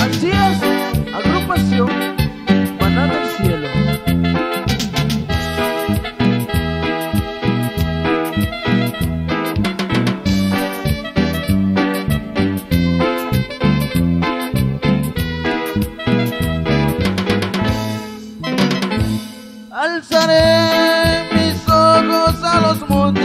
Así es, agrupación Mana del Cielo. Alzaré mis ojos a los montes.